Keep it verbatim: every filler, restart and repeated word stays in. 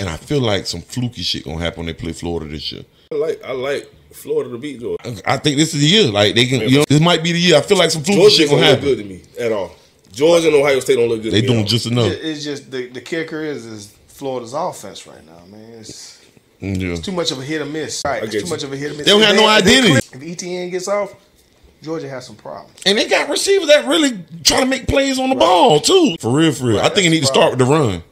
And I feel like some fluky shit gonna happen when they play Florida this year. I like I like Florida to beat Georgia. I think this is the year. Like they can, you know, this might be the year. I feel like some fluky Georgia shit gonna happen. Georgia don't look good to me at all. Georgia and Ohio State don't look good. They to me doing at all. Just enough. It's just the, the kicker is is Florida's offense right now, man. It's, yeah. it's too much of a hit or miss. Right, it's too you. much of a hit or miss. They don't if have they, no identity. If E T N gets off, Georgia has some problems. And they got receivers that really try to make plays on the right. ball too. For real, for real. Right, I think they need to start with the run.